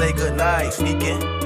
say goodnight. Sneak in.